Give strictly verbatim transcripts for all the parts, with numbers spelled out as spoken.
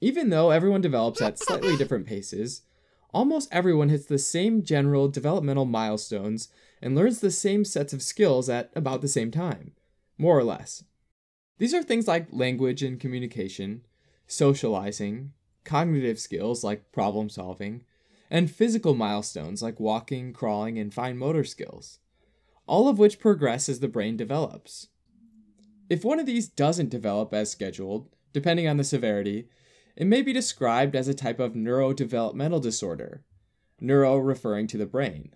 Even though everyone develops at slightly different paces, almost everyone hits the same general developmental milestones and learns the same sets of skills at about the same time, more or less. These are things like language and communication, socializing, cognitive skills like problem solving, and physical milestones like walking, crawling, and fine motor skills, all of which progress as the brain develops. If one of these doesn't develop as scheduled, depending on the severity, it may be described as a type of neurodevelopmental disorder, neuro referring to the brain.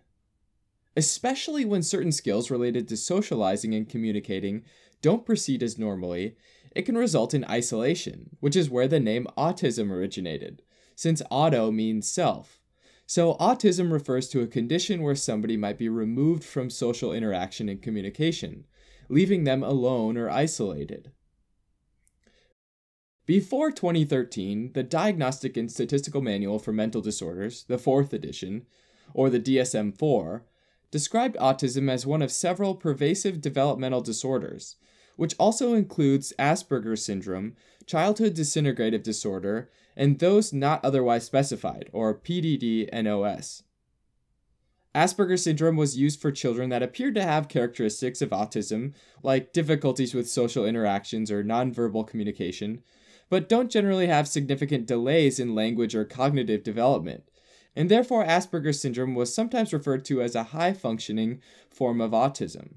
Especially when certain skills related to socializing and communicating don't proceed as normally, it can result in isolation, which is where the name autism originated, since auto means self. So autism refers to a condition where somebody might be removed from social interaction and communication, leaving them alone or isolated. Before twenty thirteen, the Diagnostic and Statistical Manual for Mental Disorders, the fourth edition, or the D S M four, described autism as one of several pervasive developmental disorders, which also includes Asperger syndrome, childhood disintegrative disorder, and those not otherwise specified, or P D D and O S. Asperger syndrome was used for children that appeared to have characteristics of autism, like difficulties with social interactions or nonverbal communication, but don't generally have significant delays in language or cognitive development, and therefore Asperger syndrome was sometimes referred to as a high-functioning form of autism.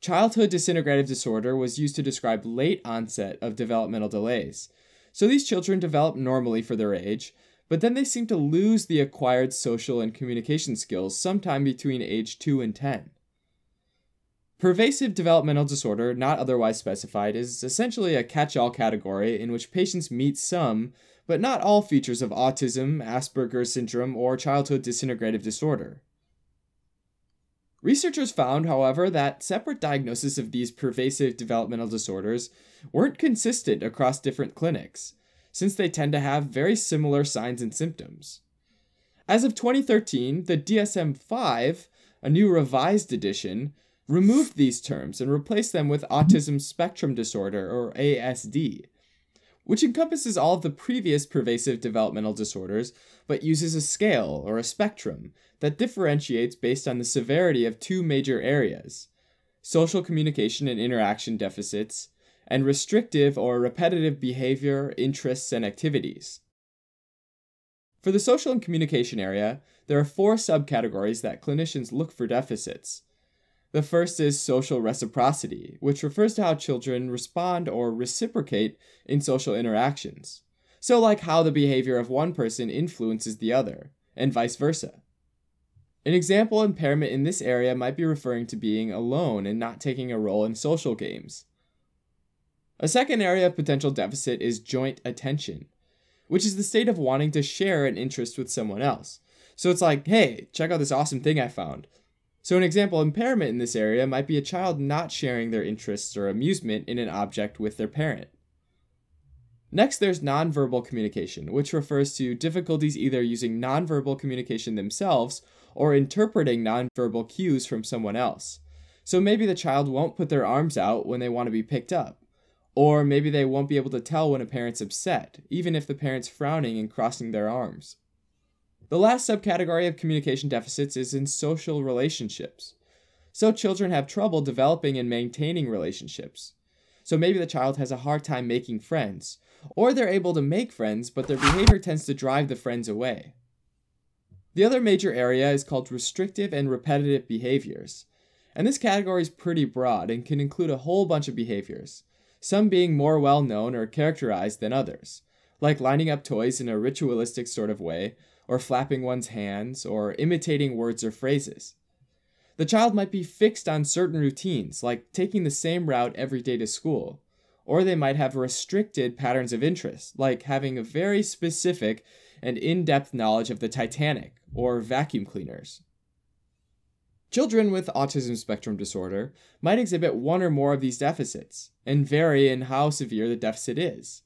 Childhood disintegrative disorder was used to describe late onset of developmental delays. So these children develop normally for their age, but then they seem to lose the acquired social and communication skills sometime between age two and ten. Pervasive developmental disorder, not otherwise specified, is essentially a catch-all category in which patients meet some, but not all features of autism, Asperger syndrome, or childhood disintegrative disorder. Researchers found, however, that separate diagnoses of these pervasive developmental disorders weren't consistent across different clinics, since they tend to have very similar signs and symptoms. As of twenty thirteen, the D S M five, a new revised edition, removed these terms and replaced them with Autism Spectrum Disorder, or A S D, which encompasses all of the previous pervasive developmental disorders, but uses a scale, or a spectrum, that differentiates based on the severity of two major areas: social communication and interaction deficits, and restrictive or repetitive behavior, interests, and activities. For the social and communication area, there are four subcategories that clinicians look for deficits. The first is social reciprocity, which refers to how children respond or reciprocate in social interactions. So like how the behavior of one person influences the other, and vice versa. An example impairment in this area might be referring to being alone and not taking a role in social games. A second area of potential deficit is joint attention, which is the state of wanting to share an interest with someone else. So it's like, hey, check out this awesome thing I found. So an example impairment in this area might be a child not sharing their interests or amusement in an object with their parent. Next, there's nonverbal communication, which refers to difficulties either using nonverbal communication themselves or interpreting nonverbal cues from someone else. So maybe the child won't put their arms out when they want to be picked up, or maybe they won't be able to tell when a parent's upset, even if the parent's frowning and crossing their arms. The last subcategory of communication deficits is in social relationships. So children have trouble developing and maintaining relationships. So maybe the child has a hard time making friends, or they're able to make friends, but their behavior tends to drive the friends away. The other major area is called restrictive and repetitive behaviors. And this category is pretty broad and can include a whole bunch of behaviors, some being more well-known or characterized than others, like lining up toys in a ritualistic sort of way, or flapping one's hands, or imitating words or phrases. The child might be fixed on certain routines, like taking the same route every day to school, or they might have restricted patterns of interest, like having a very specific and in-depth knowledge of the Titanic, or vacuum cleaners. Children with autism spectrum disorder might exhibit one or more of these deficits, and vary in how severe the deficit is.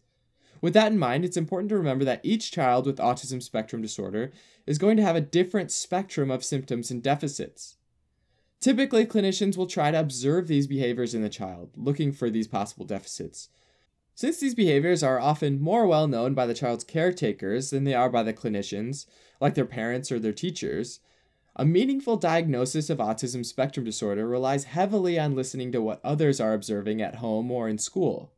With that in mind, it's important to remember that each child with autism spectrum disorder is going to have a different spectrum of symptoms and deficits. Typically, clinicians will try to observe these behaviors in the child, looking for these possible deficits. Since these behaviors are often more well known by the child's caretakers than they are by the clinicians, like their parents or their teachers, a meaningful diagnosis of autism spectrum disorder relies heavily on listening to what others are observing at home or in school.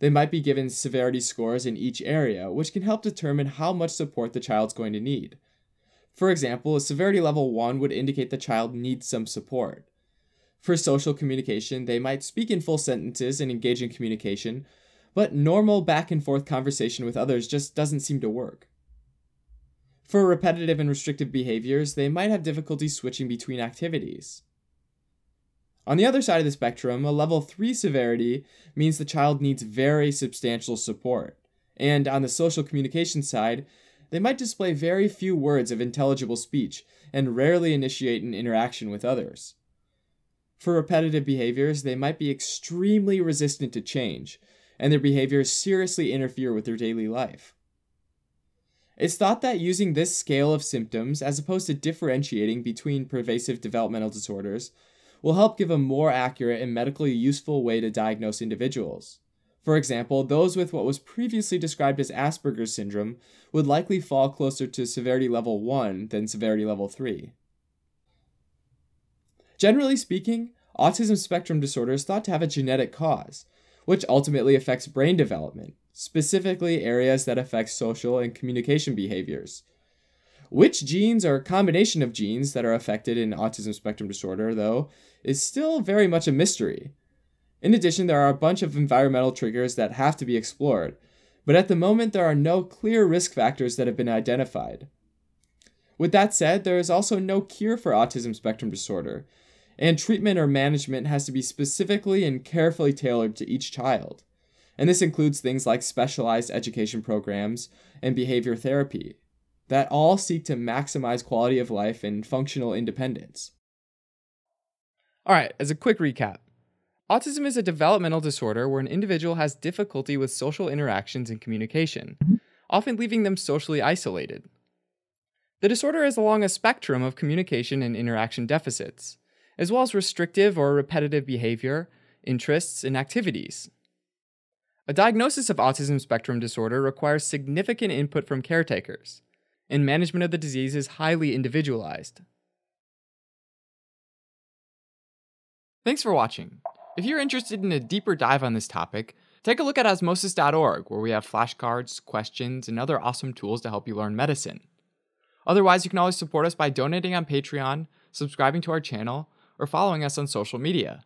They might be given severity scores in each area, which can help determine how much support the child's going to need. For example, a severity level one would indicate the child needs some support. For social communication, they might speak in full sentences and engage in communication, but normal back-and-forth conversation with others just doesn't seem to work. For repetitive and restrictive behaviors, they might have difficulty switching between activities. On the other side of the spectrum, a level three severity means the child needs very substantial support, and on the social communication side, they might display very few words of intelligible speech and rarely initiate an interaction with others. For repetitive behaviors, they might be extremely resistant to change, and their behaviors seriously interfere with their daily life. It's thought that using this scale of symptoms, as opposed to differentiating between pervasive developmental disorders, will help give a more accurate and medically useful way to diagnose individuals. For example, those with what was previously described as Asperger syndrome would likely fall closer to severity level one than severity level three. Generally speaking, autism spectrum disorder is thought to have a genetic cause, which ultimately affects brain development, specifically areas that affect social and communication behaviors. Which genes or combination of genes that are affected in autism spectrum disorder, though, is still very much a mystery. In addition, there are a bunch of environmental triggers that have to be explored, but at the moment there are no clear risk factors that have been identified. With that said, there is also no cure for autism spectrum disorder, and treatment or management has to be specifically and carefully tailored to each child. And this includes things like specialized education programs and behavior therapy that all seek to maximize quality of life and functional independence. All right, as a quick recap, autism is a developmental disorder where an individual has difficulty with social interactions and communication, often leaving them socially isolated. The disorder is along a spectrum of communication and interaction deficits, as well as restrictive or repetitive behavior, interests, and activities. A diagnosis of autism spectrum disorder requires significant input from caretakers, and management of the disease is highly individualized. Thanks for watching. If you're interested in a deeper dive on this topic, take a look at osmosis dot org, where we have flashcards, questions, and other awesome tools to help you learn medicine. Otherwise, you can always support us by donating on Patreon, subscribing to our channel, or following us on social media.